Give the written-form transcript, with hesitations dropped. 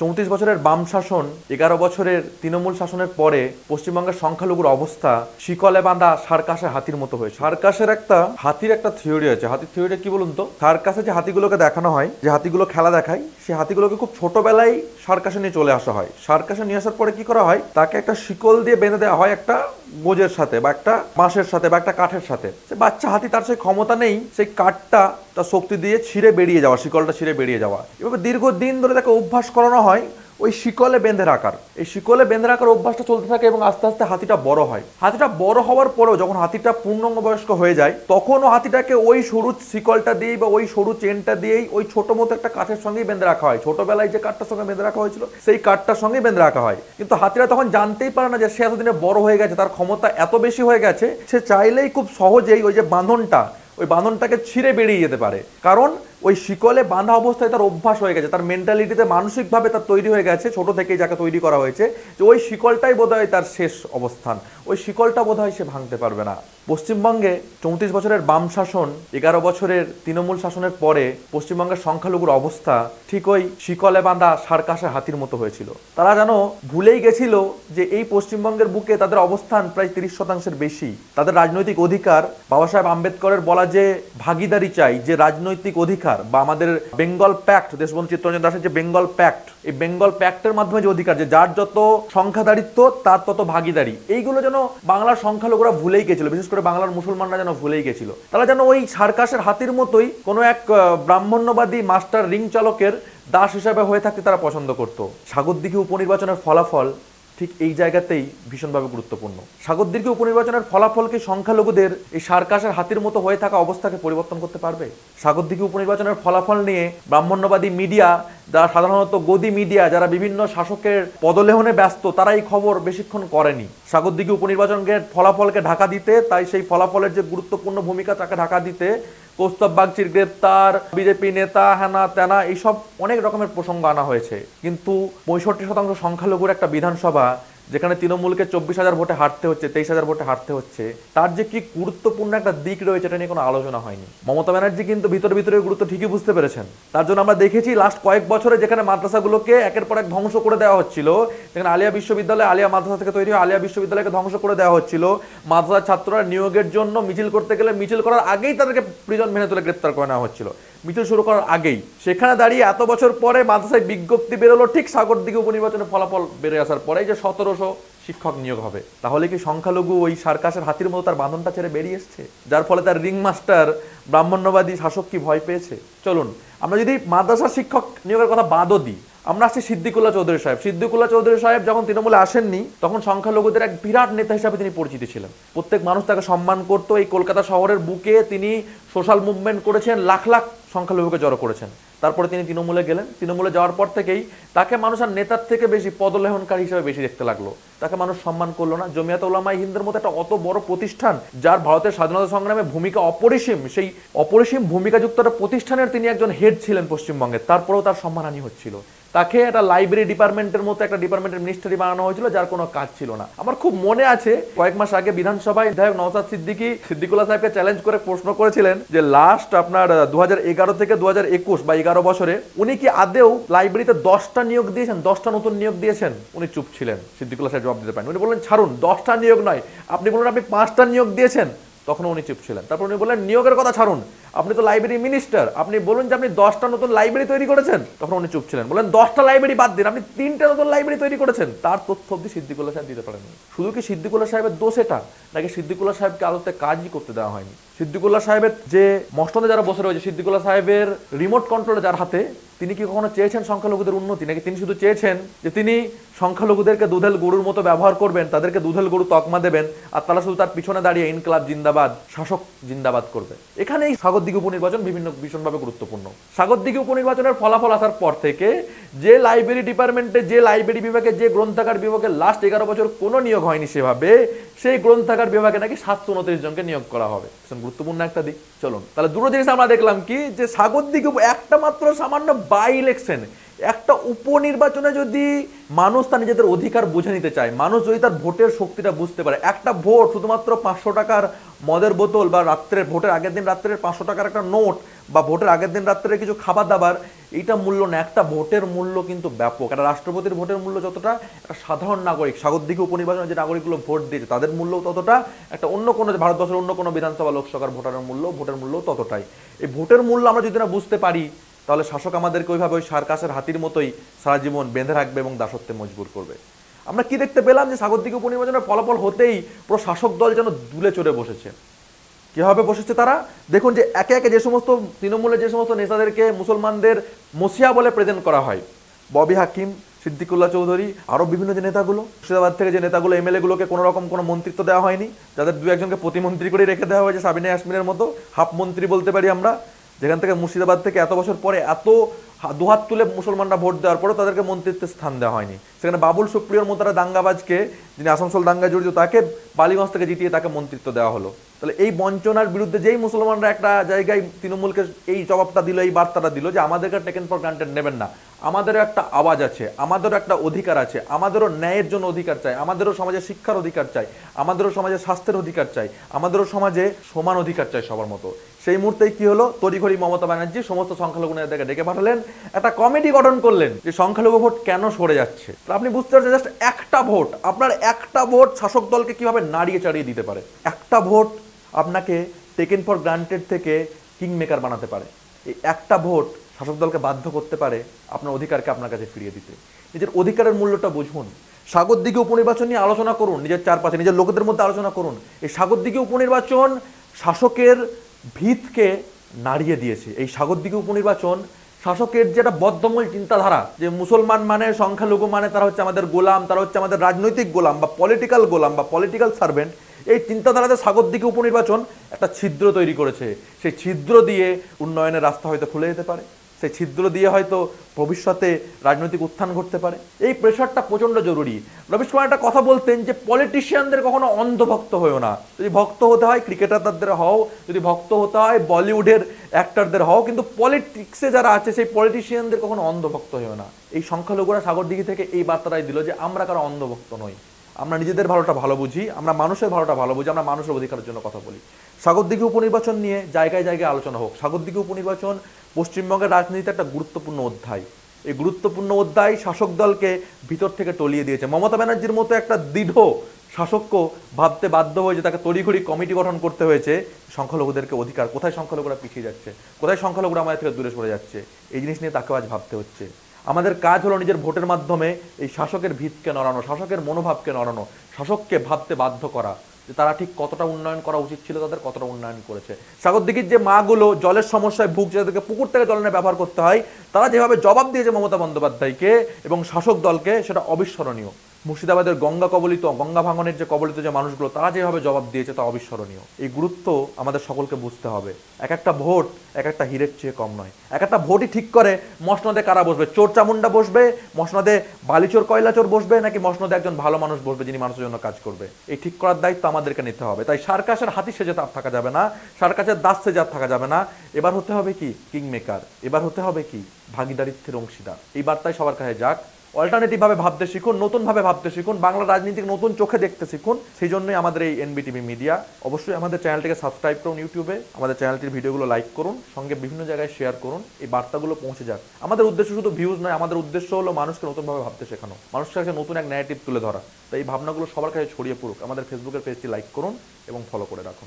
चौंतीस बছরের বাম শাসন एगारो बছরের তৃণমূল শাসনের পরে পশ্চিমবঙ্গের সংখ্যালঘুর অবস্থা শিকলে বাঁধা সার্কাসের হাতির মতো হয়েছে। সার্কাসের একটা হাতির একটা থিওরি আছে। হাতির থিওরিটা কি বলুন তো, সার্কাসে যে হাতিগুলোকে দেখানো হয়, যে হাতিগুলো খেলা দেখায়, সেই হাতিগুলোকে খুব ছোটবেলায় সার্কাসে নিয়ে চলে আসা হয়। সার্কাসে নিয়ে আসার পরে কি করা হয়, তাকে একটা শিকল দিয়ে বেঁধে দেওয়া হয় একটা গোজের সাথে বা একটা বাঁশের সাথে বা একটা কাঠের সাথে। সে বাচ্চা হাতি, তার সেই ক্ষমতা নেই সেই কাঠটা তার শক্তি দিয়ে ছিঁড়ে বেরিয়ে যাওয়া, শিকলটা ছিঁড়ে বেরিয়ে যাওয়া। এভাবে দীর্ঘদিন ধরে তাকে অভ্যাস করানো হয় ওই শিকলে বেঁধে রাখার। এই শিকলে বেঁধে রাখার অভ্যাসটা চলতে থাকে এবং আস্তে আস্তে হাতিটা বড় হয়। হাতিটা বড় হওয়ার পরেও যখন হাতিটা পূর্ণাঙ্গ বয়স্ক হয়ে যায়, তখনও হাতিটাকে ওই সরু শিকলটা দিয়েই বা ওই সরু চেনটা দিয়েই ওই ছোট মতো একটা কাঠের সঙ্গেই বেঁধে রাখা হয়। ছোটবেলায় যে কাঠটার সঙ্গে বেঁধে রাখা হয়েছিল সেই কাঠটার সঙ্গেই বেঁধে রাখা হয়। কিন্তু হাতিরা তখন জানতেই পারে না যে সে এতদিনে বড় হয়ে গেছে, তার ক্ষমতা এত বেশি হয়ে গেছে, সে চাইলেই খুব সহজেই ওই যে বাঁধনটা, ওই বাঁধনটাকে ছিঁড়ে বেরিয়ে যেতে পারে। কারণ ওই শিকলে বাঁধা অবস্থায় তার অভ্যাস হয়ে গেছে, তার মেন্টালিটিতে মানসিকভাবে তার তৈরি হয়ে গেছে, ছোট থেকেই যাকে তৈরি করা হয়েছে যে ওই শিকলটাই বোধহয় তার শেষ অবস্থান, ওই শিকলটা বোধহয় সে ভাঙতে পারবে না। পশ্চিমবঙ্গে ৩৪ বছরের বাম শাসন ১১ বছরের তৃণমূল শাসনের পরে পশ্চিমবঙ্গের সংখ্যালঘুর অবস্থা ঠিক ওই শিকলে বাঁধা সার্কাসের হাতির মতো হয়েছিল। তারা যেন ভুলেই গেছিল যে এই পশ্চিমবঙ্গের বুকে তাদের অবস্থান প্রায় ৩০% বেশি। তাদের রাজনৈতিক অধিকার, বাবা সাহেব আম্বেদকরের বলা যে ভাগিদারি চাই, যে রাজনৈতিক অধিকার বা আমাদের বেঙ্গল প্যাক্ট, দেশবন্ধু চিত্তরঞ্জন দাসের যে বেঙ্গল প্যাক্ট, এই বেঙ্গল প্যাক্টের মাধ্যমে যে অধিকার, যে যার যত সংখ্যাদারিত্ব তার তত ভাগিদারি, এইগুলো যেন বাংলার সংখ্যালঘুরা ভুলেই গেছিল, বিশেষ করে বাংলার মুসলমানরা যেন ভুলেই গেছিল। তারা যেন ওই সার্কাসের হাতির মতোই কোনো এক ব্রাহ্মণ্যবাদী মাস্টার রিং চালকের দাস হিসাবে হয়ে থাকতে তারা পছন্দ করত। সাগরদিঘি উপনির্বাচনের ফলাফল ঠিক এই জায়গাতেই ভীষণভাবে গুরুত্বপূর্ণ। সাগরদিঘি উপনির্বাচনের ফলাফলকে সংখ্যালঘুদের এই সার্কাসের হাতির মতো হয়ে থাকা অবস্থাকে পরিবর্তন করতে পারবে? সাগরদিঘি উপনির্বাচনের ফলাফল নিয়ে ব্রাহ্মণ্যবাদী মিডিয়া, যারা সাধারণত গদি মিডিয়া, যারা বিভিন্ন শাসকের পদলেহনে ব্যস্ত, তারা এই খবর বেশিক্ষণ করেনি। সাগরদিঘি উপনির্বাচনের ফলাফলকে ঢাকা দিতে, তাই সেই ফলাফলের যে গুরুত্বপূর্ণ ভূমিকা তাকে ঢাকা দিতে কৌস্তব বাগচির গ্রেপ্তার, বিজেপি নেতা হ্যানা ত্যানা, এইসব অনেক রকমের প্রসঙ্গ আনা হয়েছে। কিন্তু 65% সংখ্যালঘুর একটা বিধানসভা, যেখানে তৃণমূলকে 24,000 ভোটে হারতে হচ্ছে, 23,000 ভোটে হারতে হচ্ছে, তার যে কি গুরুত্বপূর্ণ একটা দিক রয়েছে এটা নিয়ে কোনো আলোচনা হয়নি। মমতা ব্যানার্জি কিন্তু ভিতরে ভিতরে গুরুত্ব ঠিকই বুঝতে পেরেছেন। তার জন্য আমরা দেখেছি লাস্ট কয়েক বছরে যেখানে মাদ্রাসাগুলোকে একের পর এক ধ্বংস করে দেওয়া হচ্ছিল, যেখানে আলিয়া বিশ্ববিদ্যালয়, আলিয়া মাদ্রাসা থেকে তৈরি হয়, আলিয়া বিশ্ববিদ্যালয়কে ধ্বংস করে দেওয়া হচ্ছিল। মাদ্রাসা ছাত্ররা নিয়োগের জন্য মিছিল করতে গেলে মিছিল করার আগেই তাদেরকে প্রিজন ভ্যানে তুলে গ্রেপ্তার করে নেওয়া হচ্ছিল, মিছিল শুরু করার আগেই। সেখানে দাঁড়িয়ে এত বছর পরে মাদ্রাসায় বিজ্ঞপ্তি বেরোলো ঠিক সাগরদিঘি উপনির্বাচনের ফলাফল বেরিয়ে আসার পরে যে 1700 শিক্ষক নিয়োগ হবে। তাহলে কি সংখ্যালঘু ওই সার্কাসের হাতির মতো তার বাঁধনটা ছেড়ে বেরিয়ে এসছে, যার ফলে তার রিং মাস্টার ব্রাহ্মণ্যবাদী শাসক কি ভয় পেয়েছে? চলুন আমরা যদি মাদ্রাসা শিক্ষক নিয়োগের কথা বাদও দিই, আমরা আসছি সিদ্দিকুল্লাহ চৌধুরী সাহেব। সিদ্দিকুল্লাহ চৌধুরী সাহেব যখন তৃণমূলে আসেননি, তখন সংখ্যালঘুদের এক বিরাট নেতা হিসাবে তিনি পরিচিত ছিলেন। প্রত্যেক মানুষ তাকে সম্মান করতো। এই কলকাতা শহরের বুকে তিনি সোশ্যাল মুভমেন্ট করেছেন, লাখ লাখ সংখ্যালঘুকে জড়ো করেছেন। তারপরে তিনি তৃণমূলে গেলেন। তৃণমূলে যাওয়ার পর থেকেই তাকে মানুষ আর নেতার থেকে বেশি পদলেহনকারী হিসেবে বেশি দেখতে লাগলো। তাকে মানুষ সম্মান করলো না। জমিয়াত উলামা হিন্দের মতো একটা অত বড় প্রতিষ্ঠান, যার ভারতের স্বাধীনতা সংগ্রামে ভূমিকা অপরিসীম, সেই অপরিসীম ভূমিকাযুক্ত একটা প্রতিষ্ঠানের তিনি একজন হেড ছিলেন পশ্চিমবঙ্গে, তারপরেও তার সম্মানহানি হচ্ছিল। তাকে একটা লাইব্রেরি ডিপার্টমেন্টের মতো একটা ডিপার্টমেন্টের মিনিস্ট্রি বানানো হয়েছিল, যার কোনো কাজ ছিল না। আমার খুব মনে আছে কয়েক মাস আগে বিধানসভায় বিধায়ক নওশাদ সিদ্দিকী সিদ্দিকুল্লাহ সাহেবকে চ্যালেঞ্জ করে প্রশ্ন করেছিলেন যে লাস্ট আপনার 2011 থেকে 2021 বা 11 বছরে উনি কি আদেও লাইব্রেরিতে 10টা নিয়োগ দিয়েছেন, 10টা নতুন নিয়োগ দিয়েছেন? উনি চুপ ছিলেন, সিদ্দিকুল্লাহ সাহেব জবাব দিতে পারেন। উনি বললেন ছাড়ুন, 10টা নিয়োগ নয়, আপনি বললেন আপনি 5টা নিয়োগ দিয়েছেন, তখন উনি চুপ ছিলেন। তারপর উনি বললেন নিয়োগের কথা ছাড়ুন, আপনি তো লাইব্রেরি মিনিস্টার, আপনি বলুন যে আপনি 10টা নতুন লাইব্রেরি তৈরি করেছেন, তখন উনি চুপ ছিলেন। বলেন 10টা লাইব্রেরি বাদ দিন, আপনি 3টা নতুন লাইব্রেরি তৈরি করেছেন, তার তথ্য অব্দি সিদ্দিকুল্লাহ সাহেব দিতে পারেননি। শুধু কি সিদ্দিকুল্লাহ সাহেবের দোষ এটা, নাকি সিদ্দিকুল্লাহ সাহেবকে আলোতে কাজই করতে দেওয়া হয়নি? সিদ্দিকুল্লাহ সাহেবের যে মসনদে যারা বসে রয়েছে, সিদ্দিকুল্লাহ সাহেবের রিমোট কন্ট্রোলে যার হাতে, তিনি কি কখনো চেয়েছেন সংখ্যালঘুদের উন্নতি, নাকি তিনি শুধু চেয়েছেন যে তিনি সংখ্যালঘুদেরকে দুধেল গরুর মতো ব্যবহার করবেন, তাদেরকে দুধেল গরু তকমা দেবেন, আর তারা শুধু তার পিছনে দাঁড়িয়ে ইনকলাব জিন্দাবাদ, শাসক জিন্দাবাদ করবে? এখানেই সাগরদিঘি উপনির্বাচন ভীষণভাবে গুরুত্বপূর্ণ। সাগরদিঘি উপনির্বাচনের ফলাফল আসার পর থেকে যে লাইব্রেরি ডিপার্টমেন্টে, যে লাইব্রেরি বিভাগে, যে গ্রন্থাগার বিভাগে লাস্ট 11 বছর কোনো নিয়োগ হয়নি, সেভাবে সেই গ্রন্থাগার বিভাগে নাকি 729 জনকে নিয়োগ করা হবে। গুরুত্বপূর্ণ একটা দিক। চলুন তাহলে দুটো জিনিস আমরা দেখলাম কি, যে সাগরদিঘি একটা মাত্র সামান্য বাই ইলেকশন, একটা উপনির্বাচনে যদি মানুষ তার নিজেদের অধিকার বুঝে নিতে চায়, মানুষ যদি তার ভোটের শক্তিটা বুঝতে পারে, একটা ভোট শুধুমাত্র 500 টাকার মদের বোতল বা রাত্রের ভোটের আগের দিন রাত্রের 500 টাকার একটা নোট বা ভোটের আগের দিন রাত্রের কিছু খাবার দাবার, এটা মূল্য না। একটা ভোটের মূল্য কিন্তু ব্যাপক। একটা রাষ্ট্রপতির ভোটের মূল্য যতটা একটা সাধারণ নাগরিক সাগরদিঘি উপনির্বাচনে যে নাগরিকগুলো ভোট দিয়েছে তাদের মূল্য ততটা, একটা অন্য কোনো ভারতবর্ষের অন্য কোনো বিধানসভা লোকসভার ভোটের মূল্য ততটাই। এই ভোটের মূল্য আমরা যদি না বুঝতে পারি তাহলে শাসক আমাদেরকে ওইভাবে ওই সার্কাসের হাতির মতোই সারা জীবন বেঁধে রাখবে এবং দাসত্বে মজবুর করবে। আমরা কি দেখতে পেলাম যে সাগরদিঘি উপনির্বাচনের ফলাফল হতেই পুরো শাসক দল যেন দুলে চড়ে বসেছে। কীভাবে বসেছে তারা? দেখুন যে একে একে যে সমস্ত তৃণমূলের যে সমস্ত নেতাদেরকে মুসলমানদের মসিয়া বলে প্রেজেন্ট করা হয়, ববি হাকিম, সিদ্দিকুল্লাহ চৌধুরী, আরও বিভিন্ন যে নেতাগুলো, মুর্শিদাবাদ থেকে যে নেতাগুলো এমএলএগুলোকে কোনো রকম কোনো মন্ত্রিত্ব দেওয়া হয়নি, যাদের দু একজনকে প্রতিমন্ত্রী করে রেখে দেওয়া হয়েছে, সাবিনা ইয়াসমিনের মতো হাফ মন্ত্রী বলতে পারি আমরা, যেখান থেকে মুর্শিদাবাদ থেকে এত বছর পরে এত দুহাত তুলে মুসলমানরা ভোট দেওয়ার পরেও তাদেরকে মন্ত্রিত্বের স্থান দেওয়া হয়নি। সেখানে বাবুল সুপ্রিয়র মতো দাঙ্গাবাজকে, যিনি আসানসোল দাঙ্গায় জড়িত, তাকে বালিগঞ্জ থেকে জিতিয়ে তাকে মন্ত্রিত্ব দেওয়া হলো। তাহলে এই বঞ্চনার বিরুদ্ধে যেই মুসলমানরা একটা জায়গায় তৃণমূলকে এই জবাবটা দিল, এই বার্তাটা দিল যে আমাদেরকে টেকেন ফর গ্রান্টেড নেবেন না, আমাদেরও একটা আওয়াজ আছে, আমাদেরও একটা অধিকার আছে, আমাদেরও ন্যায়ের জন্য অধিকার চাই, আমাদেরও সমাজে শিক্ষার অধিকার চাই, আমাদেরও সমাজে স্বাস্থ্যের অধিকার চাই, আমাদেরও সমাজে সমান অধিকার চাই সবার মতো। সেই মুহূর্তেই কি হলো? তড়িঘড়ি মমতা ব্যানার্জি সমস্ত সংখ্যালঘু নেতাকে ডেকে পাঠালেন, একটা কমিটি গঠন করলেন যে সংখ্যালঘু ভোট কেন সরে যাচ্ছে। আপনি বুঝতে পারছেন জাস্ট একটা ভোট, আপনার একটা ভোট শাসক দলকে কিভাবে নাড়িয়ে চাড়িয়ে দিতে পারে। একটা ভোট আপনাকে টেকেন ফর গ্রান্টেড থেকে কিংমেকার বানাতে পারে। এই একটা ভোট শাসক দলকে বাধ্য করতে পারে আপনার অধিকারকে আপনার কাছে ফিরিয়ে দিতে। নিজের অধিকারের মূল্যটা বুঝুন। সাগরদিঘি উপনির্বাচন নিয়ে আলোচনা করুন, নিজের চারপাশে নিজের লোকেদের মধ্যে আলোচনা করুন। এই সাগরদিঘি উপনির্বাচন শাসকের ভিতকে নাড়িয়ে দিয়েছে। এই সাগরদিঘি উপনির্বাচন শাসকের যে একটা বদ্ধমূল চিন্তাধারা, যে মুসলমান মানে সংখ্যালঘু মানে তারা হচ্ছে আমাদের গোলাম, তারা হচ্ছে আমাদের রাজনৈতিক গোলাম বা পলিটিক্যাল সার্ভেন্ট, এই চিন্তাধারাতে সাগরদিঘি উপনির্বাচন একটা ছিদ্র তৈরি করেছে। সেই ছিদ্র দিয়ে উন্নয়নের রাস্তা হয়তো খুলে যেতে পারে, সেই ছিদ্র দিয়ে হয়তো ভবিষ্যতে রাজনৈতিক উত্থান ঘটতে পারে। এই প্রেশারটা প্রচণ্ড জরুরি। রবীশ কুমার একটা কথা বলতেন যে পলিটিশিয়ানদের কখনো অন্ধভক্ত হয়েও না। যদি ভক্ত হতে হয় ক্রিকেটারদের হও, যদি ভক্ত হতে হয় বলিউডের অ্যাক্টারদের হও, কিন্তু পলিটিক্সে যারা আছে সেই পলিটিশিয়ানদের কখনো অন্ধভক্ত হয়েও না। এই সংখ্যালঘুরা সাগরদিঘি থেকে এই বার্তাটাই দিল যে আমরা কারো অন্ধভক্ত নই, আমরা নিজেদের ভালোটা ভালো বুঝি, আমরা মানুষের ভালোটা ভালো বুঝি, আমরা মানুষের অধিকারের জন্য কথা বলি। সাগরদিঘি উপনির্বাচন নিয়ে জায়গায় জায়গায় আলোচনা হোক। সাগরদিঘি উপনির্বাচন পশ্চিমবঙ্গের রাজনীতিতে একটা গুরুত্বপূর্ণ অধ্যায়। এই গুরুত্বপূর্ণ অধ্যায় শাসক দলকে ভিতর থেকে টলিয়ে দিয়েছে। মমতা ব্যানার্জির মতো একটা দৃঢ় শাসককে ভাবতে বাধ্য হয়েছে, তাকে তড়িঘড়ি কমিটি গঠন করতে হয়েছে সংখ্যালঘুদেরকে অধিকার, কোথায় সংখ্যালঘুরা পিছিয়ে যাচ্ছে, কোথায় সংখ্যালঘুরা আমাদের থেকে দূরে সরে যাচ্ছে, এই জিনিস নিয়ে তাকে আজ ভাবতে হচ্ছে। আমাদের কাজ হলো নিজের ভোটের মাধ্যমে এই শাসকের ভিতকে নড়ানো, শাসকের মনোভাবকে নড়ানো, শাসককে ভাবতে বাধ্য করা যে তারা ঠিক কতটা উন্নয়ন করা উচিত ছিল, তাদের কতটা উন্নয়ন করেছে। সাগরদিঘির যে মাগুলো জলের সমস্যায় ভুগছে, তাদেরকে পুকুর থেকে জল এনে ব্যবহার করতে হয়, তারা যেভাবে জবাব দিয়েছে মমতা বন্দ্যোপাধ্যায়কে এবং শাসক দলকে, সেটা অবিস্মরণীয়। মুর্শিদাবাদের গঙ্গা ভাঙনের যে কবলিত যে মানুষগুলো, তারা যেভাবে জবাব দিয়েছে তা অবিস্মরণীয়। এই গুরুত্ব আমাদের সকলকে বুঝতে হবে। এক একটা ভোট এক একটা হীরের চেয়ে কম নয়। এক একটা ভোটই ঠিক করে মসনদে কারা বসবে, চোর চামুন্ডা বসবে, মসনদে বালিচোর কয়লাচোর বসবে, নাকি মসনদে একজন ভালো মানুষ বসবে যিনি মানুষের জন্য কাজ করবে। এই ঠিক করার দায়িত্ব আমাদেরকে নিতে হবে। তাই সার্কাসের হাতি সেজে তার থাকা যাবে না, সার্কাসের দাস সেজে থাকা যাবে না। এবার হতে হবে কি? কিংমেকার। এবার হতে হবে কি? ভাগিদারিত্বের অংশীদার। এই বার্তায় সবার কাছে যাক। অল্টারনেটিভ ভাবে ভাবতে শিখুন, নতুনভাবে ভাবতে শিখুন, বাংলা রাজনীতিকে নতুন চোখে দেখতে শিখুন। সেই জন্যই আমাদের এই এনবিটিভি মিডিয়া। অবশ্যই আমাদের চ্যানেলটিকে সাবস্ক্রাইব করুন, ইউটিউবে আমাদের চ্যানেলটির ভিডিওগুলো লাইক করুন, সঙ্গে বিভিন্ন জায়গায় শেয়ার করুন। এই বার্তাগুলো পৌঁছে যাক। আমাদের উদ্দেশ্য শুধু ভিউজ নয়, আমাদের উদ্দেশ্য হলো মানুষকে নতুনভাবে ভাবতে শেখানো, মানুষের কাছে নতুন এক ন্যারেটিভ তুলে ধরা। তাই এই ভাবনাগুলো সবার কাছে ছড়িয়ে পড়ুক। আমাদের ফেসবুকের পেজটি লাইক করুন এবং ফলো করে রাখুন।